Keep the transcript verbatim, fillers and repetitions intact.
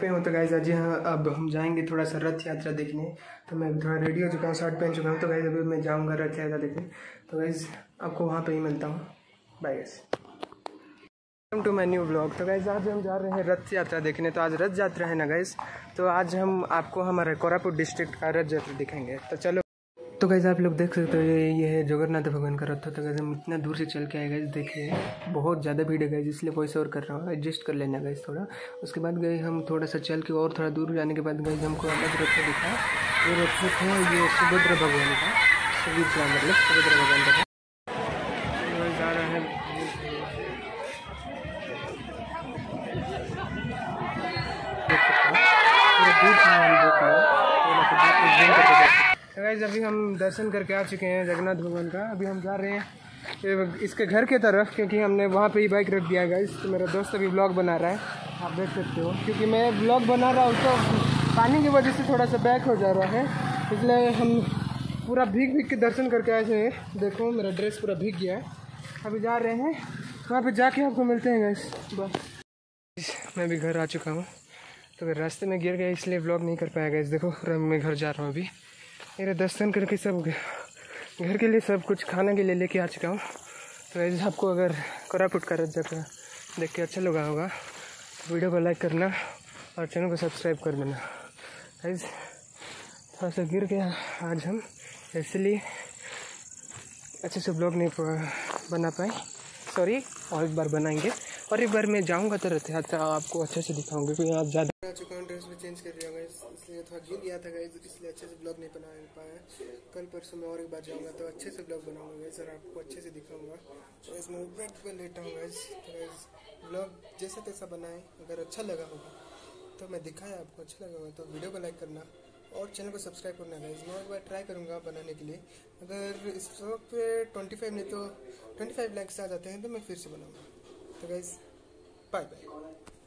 पे हूँ। तो गाइज आज हाँ अब हम जाएंगे थोड़ा सा रथ यात्रा देखने। तो मैं थोड़ा रेडी हो चुका हूँ, शर्ट पहन चुका हूँ। तो गाइज अभी मैं जाऊँगा रथ यात्रा देखने। तो गाइज आपको वहाँ पे ही मिलता हूँ। Bye guys, welcome to my new blog. तो गाइज आज हम जा रहे हैं रथ यात्रा देखने। तो आज रथ यात्रा है ना गाइज, तो आज हम आपको हमारे कोरापुर डिस्ट्रिक्ट का रथ यात्रा दिखाएंगे। तो चलो। तो गाइज आप लोग देख सकते हो ये ये है जगन्नाथ भगवान का रथ। तो गाइज हम इतना दूर से चल के आए गाइज, देखिए बहुत ज़्यादा भीड़ है गाइज, इसलिए वॉइस ओवर कर रहा हूँ, एडजस्ट कर लेना गाइज थोड़ा। उसके बाद गए हम थोड़ा सा चल के और थोड़ा दूर जाने के बाद गाइज हमको अलग रथ दिखा। ये रथ है ये सुभद्रा भगवान का, सुभद्रा मतलब सुभद्रा भगवान का जा रहा है। तो गाइज अभी हम दर्शन करके आ चुके हैं जगन्नाथ भगवान का। अभी हम जा रहे हैं इसके घर के तरफ, क्योंकि हमने वहाँ पे ही बाइक रख दिया है गाइज। तो मेरा दोस्त अभी ब्लॉग बना रहा है, आप देख सकते हो। क्योंकि मैं ब्लॉग बना रहा हूँ तो पानी की वजह से थोड़ा सा बैक हो जा रहा है, इसलिए हम पूरा भीग भीग के दर्शन करके आए हैं। देखो मेरा ड्रेस पूरा भीग गया है। अभी जा रहे हैं, वहाँ पर जाके आपको मिलते हैं गाइज। बस मैं भी घर आ चुका हूँ। तो रास्ते में गिर गया इसलिए ब्लॉग नहीं कर पाया गाइज। देखो मैं घर जा रहा हूँ। अभी मेरे दर्शन करके सब घर के लिए सब कुछ खाने के लिए लेके आ चुका हूँ। तो ऐसे आपको अगर कोरापुट का रथ यात्रा देख के अच्छा लगा होगा तो वीडियो को लाइक करना और चैनल को सब्सक्राइब कर देना। ऐसे थोड़ा सा गिर गया आज हम, इसलिए अच्छे से ब्लॉग नहीं बना पाए, सॉरी। और एक बार बनाएंगे और एक बार मैं जाऊँगा तो रथ यात्रा आपको अच्छे से दिखाऊंगा, क्योंकि आप ज़्यादा आ चुका हूँ, ड्रेस भी चेंज कर रहा हूँ, इसलिए थोड़ा गिर गया था गाइज, इसलिए अच्छे से ब्लॉग नहीं बना पाया। कल परसों मैं और एक बार जाऊँगा तो अच्छे से ब्लॉग बनाऊंगा गाइज और आपको अच्छे से दिखाऊंगा। तो इसमें बैठ पर लेटा हूँ गाइज। तो गाइज ब्लॉग जैसा तैसा बनाएं, अगर अच्छा लगा होगा तो मैं दिखाया आपको, अच्छा लगा होगा तो वीडियो को लाइक करना और चैनल को सब्सक्राइब करना गाइज। मैं एक बार ट्राई करूँगा बनाने के लिए, अगर इस ब्लॉग पे ट्वेंटी फाइव नहीं तो ट्वेंटी फाइव लाइक्स आ जाते हैं तो मैं फिर से बनाऊँगा। तो गाइज बाय बाय।